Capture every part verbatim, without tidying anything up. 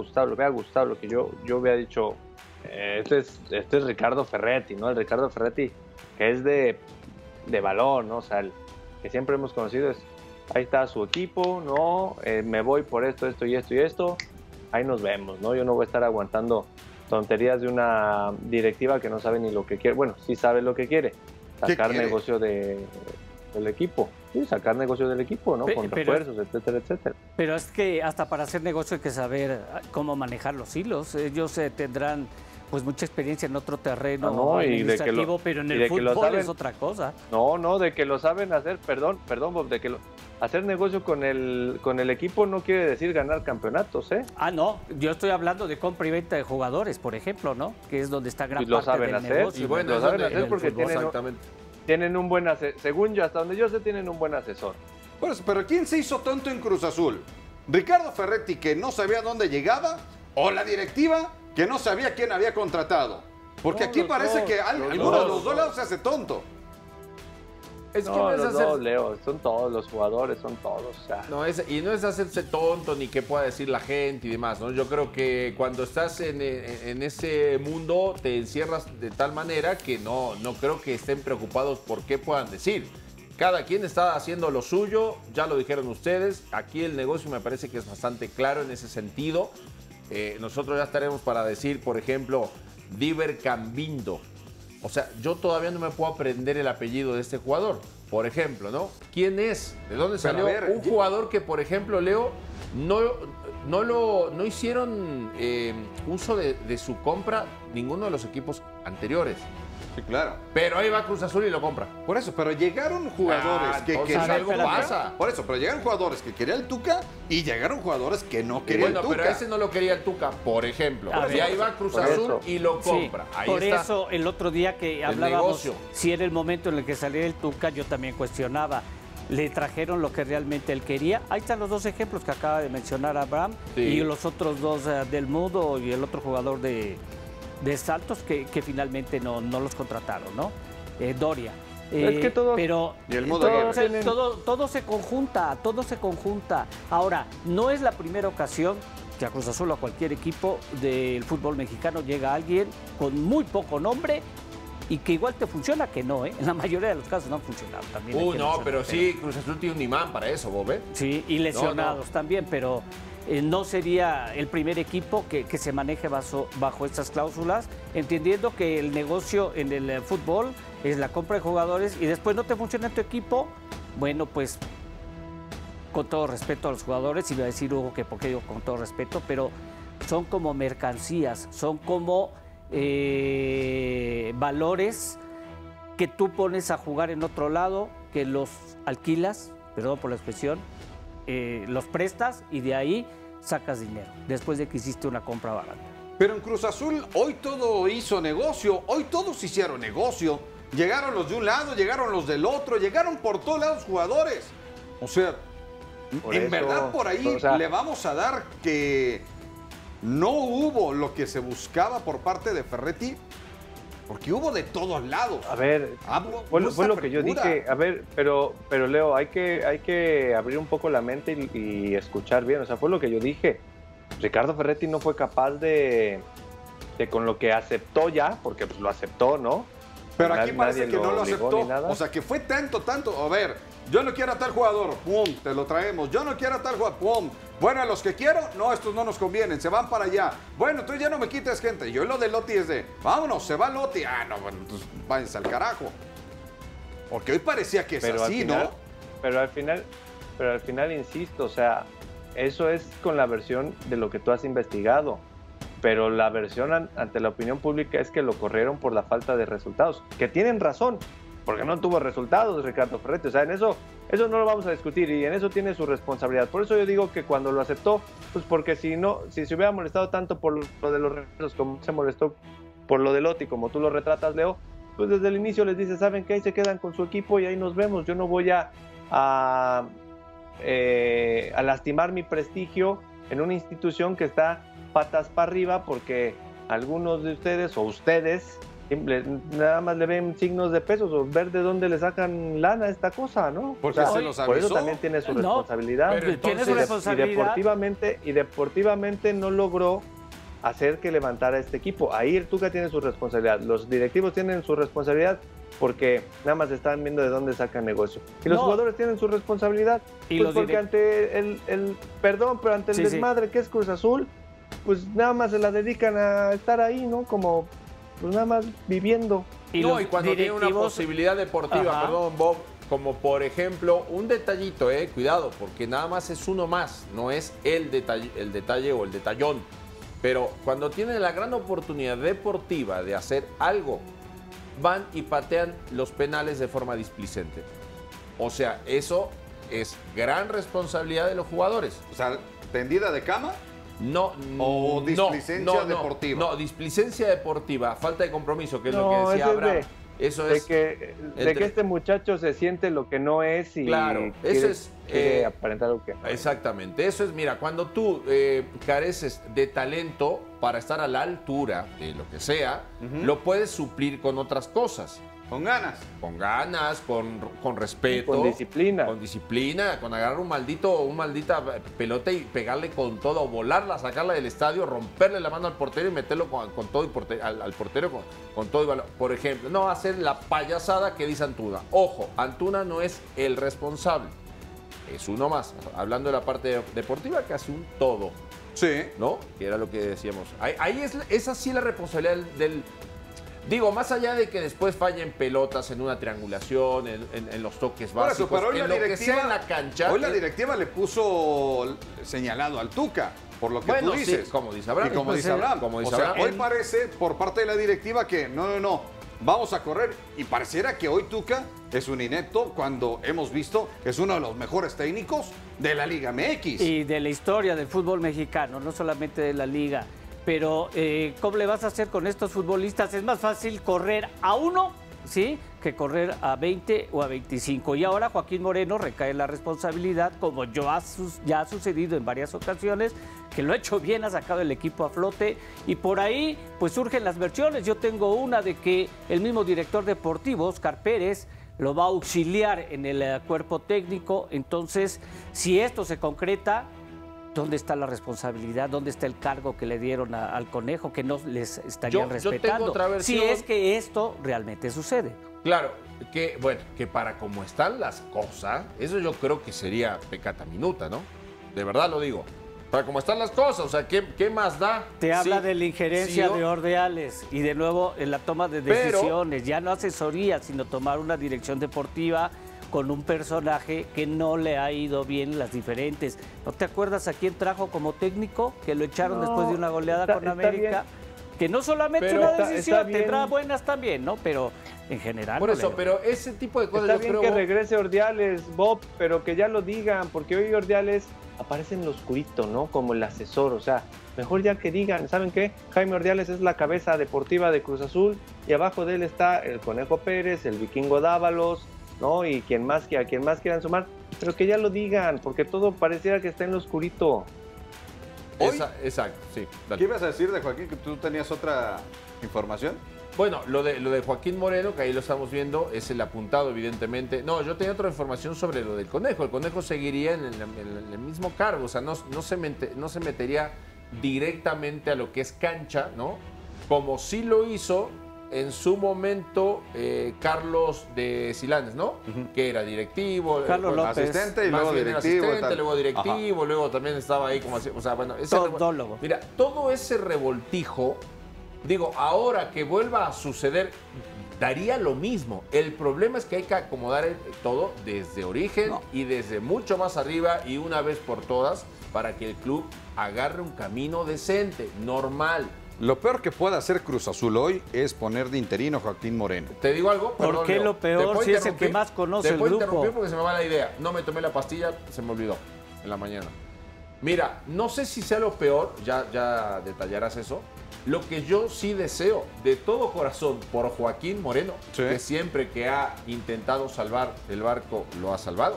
Gustavo, vea Gustavo, que yo, yo había dicho, eh, este, es, este es Ricardo Ferretti, ¿no? El Ricardo Ferretti, que es de, de valor, ¿no? O sea, el que siempre hemos conocido es, ahí está su equipo, ¿no? Eh, me voy por esto, esto y esto y esto, ahí nos vemos, ¿no? Yo no voy a estar aguantando tonterías de una directiva que no sabe ni lo que quiere. Bueno, sí sabe lo que quiere, sacar negocio de, del equipo. Sí, sacar negocio del equipo, ¿no? Pe Con refuerzos, pero, etcétera, etcétera. Pero es que hasta para hacer negocio hay que saber cómo manejar los hilos. Ellos eh, tendrán pues mucha experiencia en otro terreno ah, no, administrativo, y de que lo, pero en el fútbol saben, es otra cosa. No, no, de que lo saben hacer, perdón, perdón, Bob, de que lo... Hacer negocio con el, con el equipo no quiere decir ganar campeonatos, ¿eh? Ah, no. Yo estoy hablando de compra y venta de jugadores, por ejemplo, ¿no? Que es donde está gran parte del hacer, negocio. Y bueno, lo saben hacer porque fútbol, tienen, tienen un buen asesor. Según yo, hasta donde yo sé, tienen un buen asesor. Bueno, pero ¿quién se hizo tonto en Cruz Azul? ¿Ricardo Ferretti, que no sabía dónde llegaba? ¿O la directiva, que no sabía quién había contratado? Porque no, aquí parece dos, que al, alguno dos, de los dos lados se hace tonto. Es que no, no es no, hacer... no, Leo, son todos, los jugadores son todos. O sea. No es, y no es hacerse tonto ni qué pueda decir la gente y demás, ¿no? Yo creo que cuando estás en, en ese mundo te encierras de tal manera que no, no creo que estén preocupados por qué puedan decir. Cada quien está haciendo lo suyo, ya lo dijeron ustedes. Aquí el negocio me parece que es bastante claro en ese sentido. Eh, nosotros ya estaremos para decir, por ejemplo, Diver Cambindo. O sea, yo todavía no me puedo aprender el apellido de este jugador, por ejemplo, ¿no? ¿Quién es? ¿De dónde salió? Ver, un jugador que, por ejemplo, Leo, no, no, lo, no hicieron eh, uso de, de su compra ninguno de los equipos anteriores. Sí, claro. Pero ahí va Cruz Azul y lo compra. Por eso, pero llegaron jugadores ah, que, que algo pasa. Por eso, pero llegaron jugadores que quería el Tuca y llegaron jugadores que no quería bueno, el Tuca. Bueno, pero ese no lo quería el Tuca, por ejemplo. Por y ahí va Cruz Azul y lo compra. Sí, ahí por está. Eso, el otro día que hablábamos, si era el momento en el que salía el Tuca, yo también cuestionaba. Le trajeron lo que realmente él quería. Ahí están los dos ejemplos que acaba de mencionar Abraham sí. y los otros dos uh, del Mudo y el otro jugador de... de Santos que, que finalmente no, no los contrataron, ¿no? Eh, Doria. Eh, es que todos, pero todo se, todo, todo se conjunta, todo se conjunta. Ahora, no es la primera ocasión que a Cruz Azul o a cualquier equipo del fútbol mexicano llega alguien con muy poco nombre y que igual te funciona que no, ¿eh? En la mayoría de los casos no ha funcionado también. Uh, no, no pero sí, Cruz Azul tiene un imán para eso, Bob, ¿eh? Sí, y lesionados no, no. también, pero... Eh, no sería el primer equipo que, que se maneje bajo, bajo estas cláusulas, entendiendo que el negocio en el eh, fútbol es la compra de jugadores y después no te funciona en tu equipo, bueno, pues con todo respeto a los jugadores, y voy a decir Hugo que porque digo con todo respeto, pero son como mercancías, son como eh, valores que tú pones a jugar en otro lado, que los alquilas, perdón por la expresión, Eh, los prestas y de ahí sacas dinero, después de que hiciste una compra barata. Pero en Cruz Azul hoy todo hizo negocio, hoy todos hicieron negocio. Llegaron los de un lado, llegaron los del otro, llegaron por todos lados jugadores. O sea, por en eso, verdad por ahí o sea, le vamos a dar que no hubo lo que se buscaba por parte de Ferretti, porque hubo de todos lados. A ver, Hablo, fue, fue lo que yo dije. A ver, pero, pero Leo, hay que, hay que abrir un poco la mente y, y escuchar bien. O sea, fue lo que yo dije. Ricardo Ferretti no fue capaz de, de con lo que aceptó ya, porque pues, lo aceptó, ¿no? Pero aquí parece que no lo aceptó. O sea, que fue tanto, tanto. A ver, yo no quiero a tal jugador, pum, te lo traemos. Yo no quiero a tal jugador, pum. Bueno, a los que quiero, no, estos no nos convienen, se van para allá. Bueno, tú ya no me quites gente. Yo lo de Lotti es de, vámonos, se va Lotti. Ah, no, bueno, entonces váyanse al carajo. Porque hoy parecía que es pero así, final, ¿no? Pero al final, pero al final, insisto, o sea, eso es con la versión de lo que tú has investigado. Pero la versión an, ante la opinión pública es que lo corrieron por la falta de resultados. Que tienen razón, porque no tuvo resultados Ricardo Ferretti. O sea, en eso... Eso no lo vamos a discutir y en eso tiene su responsabilidad. Por eso yo digo que cuando lo aceptó, pues porque si no, si se hubiera molestado tanto por lo de los refuerzos como se molestó por lo de Lotti, como tú lo retratas, Leo, pues desde el inicio les dice, ¿saben qué? Ahí se quedan con su equipo y ahí nos vemos. Yo no voy a, a, eh, a lastimar mi prestigio en una institución que está patas para arriba porque algunos de ustedes o ustedes Simple, nada más le ven signos de pesos o ver de dónde le sacan lana a esta cosa, ¿no? Porque o sea, se los avisó. Por eso también tiene su responsabilidad. No, pero entonces, tiene su responsabilidad. Y deportivamente, y deportivamente no logró hacer que levantara este equipo. Ahí el Tuca tiene su responsabilidad. Los directivos tienen su responsabilidad porque nada más están viendo de dónde sacan negocio. Y los no. jugadores tienen su responsabilidad. ¿Y pues los porque ante el, el... Perdón, pero ante el sí, desmadre sí. que es Cruz Azul, pues nada más se la dedican a estar ahí, ¿no? Como... pues nada más viviendo. Y no, y cuando directivos... tiene una posibilidad deportiva, ajá. perdón, Bob, como por ejemplo, un detallito, eh, cuidado, porque nada más es uno más, no es el detalle, el detalle o el detallón. Pero cuando tiene la gran oportunidad deportiva de hacer algo, van y patean los penales de forma displicente. O sea, eso es gran responsabilidad de los jugadores. O sea, tendida de cama. No, o displicencia no, no, deportiva. No, no, displicencia deportiva, falta de compromiso, que es no, lo que decía es Abraham. De, eso es. De que, entre... de que este muchacho se siente lo que no es y. Claro, quiere, eso es. Eh, aparentar lo que no es. Exactamente, eso es. Mira, cuando tú eh, careces de talento para estar a la altura de lo que sea, uh-huh. lo puedes suplir con otras cosas. Con ganas. Con ganas, con, con respeto. Y con disciplina. Con disciplina, con agarrar un maldito, un maldita pelota y pegarle con todo, o volarla, sacarla del estadio, romperle la mano al portero y meterlo con, con todo y portero, al, al portero con, con todo y balón. Por ejemplo, no hacer la payasada que dice Antuna. Ojo, Antuna no es el responsable. Es uno más. Hablando de la parte deportiva, casi un todo. Sí. ¿No? Que era lo que decíamos. Ahí, ahí es, es así la responsabilidad del... del digo, más allá de que después fallen pelotas en una triangulación, en, en, en los toques básicos, pero hoy en la lo que sea en la cancha... Hoy la directiva le puso señalado al Tuca, por lo que bueno, tú dices. Sí, como dice Abraham. Y como dice Abraham. Como dice o sea, Abraham. Hoy parece, por parte de la directiva, que no, no, no, vamos a correr. Y pareciera que hoy Tuca es un inepto cuando hemos visto que es uno de los mejores técnicos de la Liga M X. Y de la historia del fútbol mexicano, no solamente de la Liga. Pero, eh, ¿cómo le vas a hacer con estos futbolistas? Es más fácil correr a uno, ¿sí?, que correr a veinte o a veinticinco. Y ahora Joaquín Moreno recae la responsabilidad, como yo ha ya ha sucedido en varias ocasiones, que lo ha hecho bien, ha sacado el equipo a flote. Y por ahí, pues, surgen las versiones. Yo tengo una de que el mismo director deportivo, Oscar Pérez, lo va a auxiliar en el eh, cuerpo técnico. Entonces, si esto se concreta... ¿dónde está la responsabilidad? ¿Dónde está el cargo que le dieron a, al Conejo que no les estarían yo, respetando? Yo tengo otra versión. Si es que esto realmente sucede. Claro, que bueno, que para como están las cosas, eso yo creo que sería pecata minuta, ¿no? De verdad lo digo. Para como están las cosas, o sea, ¿qué, qué más da? Te sí, habla de la injerencia sí, de Ordiales y de nuevo en la toma de decisiones, pero, ya no asesoría, sino tomar una dirección deportiva con un personaje que no le ha ido bien las diferentes. ¿No te acuerdas a quién trajo como técnico? Que lo echaron no, después de una goleada está, con América. Bien. Que no solamente pero una está, decisión, está tendrá buenas también, ¿no? Pero en general... Por no eso, le... pero ese tipo de cosas... Está yo bien creo, que Bob... regrese Ordiales, Bob, pero que ya lo digan, porque hoy Ordiales aparece en lo oscurito, ¿no? Como el asesor, o sea, mejor ya que digan, ¿saben qué? Jaime Ordiales es la cabeza deportiva de Cruz Azul y abajo de él está el Conejo Pérez, el Vikingo Dávalos, ¿no? Y quien más, a quien más quieran sumar, pero que ya lo digan, porque todo pareciera que está en lo oscurito. ¿Hoy? Esa, exacto, sí. Dale. ¿Qué ibas a decir de Joaquín? ¿Que tú tenías otra información? Bueno, lo de, lo de Joaquín Moreno, que ahí lo estamos viendo, es el apuntado, evidentemente. No, yo tenía otra información sobre lo del Conejo. El Conejo seguiría en el, en el mismo cargo, o sea, no, no, se mete, no se metería directamente a lo que es cancha, ¿no? Como sí lo hizo... en su momento, eh, Carlos de Silanes, ¿no? Uh-huh. Que era directivo, Carlos bueno, asistente y luego directivo, asistente, luego directivo, ajá. luego también estaba ahí como así, o sea, bueno, ese todólogo. Mira, todo ese revoltijo, digo, ahora que vuelva a suceder, daría lo mismo. El problema es que hay que acomodar el, todo desde origen no. y desde mucho más arriba y una vez por todas para que el club agarre un camino decente, normal. Lo peor que pueda hacer Cruz Azul hoy es poner de interino a Joaquín Moreno. ¿Te digo algo? ¿Por Perdón, qué Leo. Lo peor si es el que más conoce el grupo? Te puedo interrumpir porque se me va la idea. No me tomé la pastilla, se me olvidó en la mañana. Mira, no sé si sea lo peor, ya, ya detallarás eso. Lo que yo sí deseo de todo corazón por Joaquín Moreno, sí. que siempre que ha intentado salvar el barco lo ha salvado,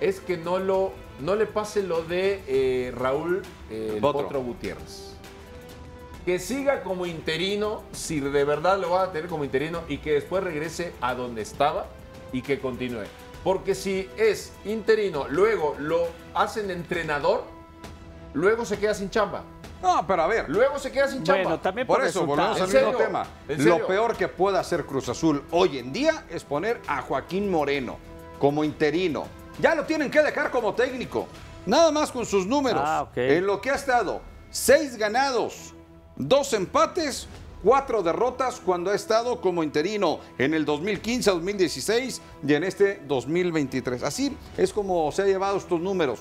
es que no, lo, no le pase lo de eh, Raúl eh, Potro Gutiérrez. que siga como interino, si de verdad lo va a tener como interino, y que después regrese a donde estaba y que continúe. Porque si es interino, luego lo hacen entrenador, luego se queda sin chamba. No, pero a ver. Luego se queda sin chamba. Bueno, también por, por eso, volvemos al mismo tema. Lo peor que puede hacer Cruz Azul hoy en día es poner a Joaquín Moreno como interino. Ya lo tienen que dejar como técnico. Nada más con sus números. Ah, okay. En lo que ha estado, seis ganados, dos empates, cuatro derrotas cuando ha estado como interino en el dos mil quince, dos mil dieciséis y en este dos mil veintitrés. Así es como se ha llevado estos números.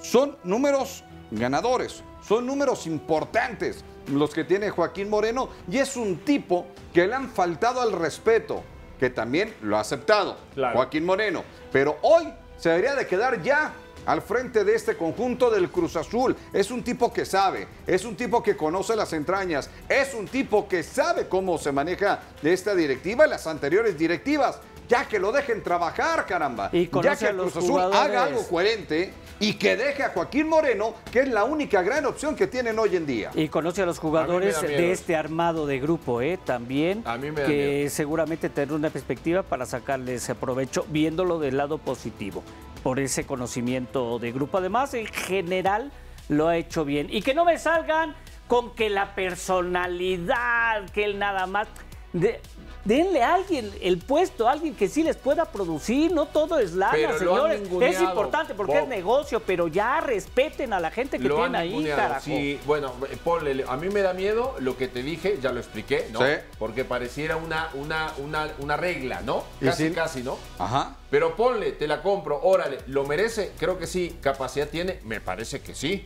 Son números ganadores. Son números importantes los que tiene Joaquín Moreno, y es un tipo que le han faltado al respeto, que también lo ha aceptado, claro, Joaquín Moreno. Pero hoy se debería de quedar ya al frente de este conjunto del Cruz Azul. Es un tipo que sabe, es un tipo que conoce las entrañas, es un tipo que sabe cómo se maneja esta directiva y las anteriores directivas. Ya que lo dejen trabajar, caramba. Y ya que el Cruz Azul haga algo coherente y que deje a Joaquín Moreno, que es la única gran opción que tienen hoy en día. Y conoce a los jugadores a de este armado de grupo, ¿eh? También, a mí me da que miedo. Seguramente tendrá una perspectiva para sacarle ese provecho, viéndolo del lado positivo, por ese conocimiento de grupo. Además, en general, lo ha hecho bien. Y que no me salgan con que la personalidad, que él nada más... De... Denle a alguien el puesto, a alguien que sí les pueda producir, no todo es lana, señores. Es importante porque Bob, es negocio, pero ya respeten a la gente que tienen ahí, carajo. Sí, bueno, ponle, a mí me da miedo lo que te dije, ya lo expliqué, ¿no? Sí. Porque pareciera una, una, una, una regla, ¿no? Casi, sí, casi, ¿no? Ajá. Pero ponle, te la compro, órale, ¿lo merece? Creo que sí. ¿Capacidad tiene? Me parece que sí.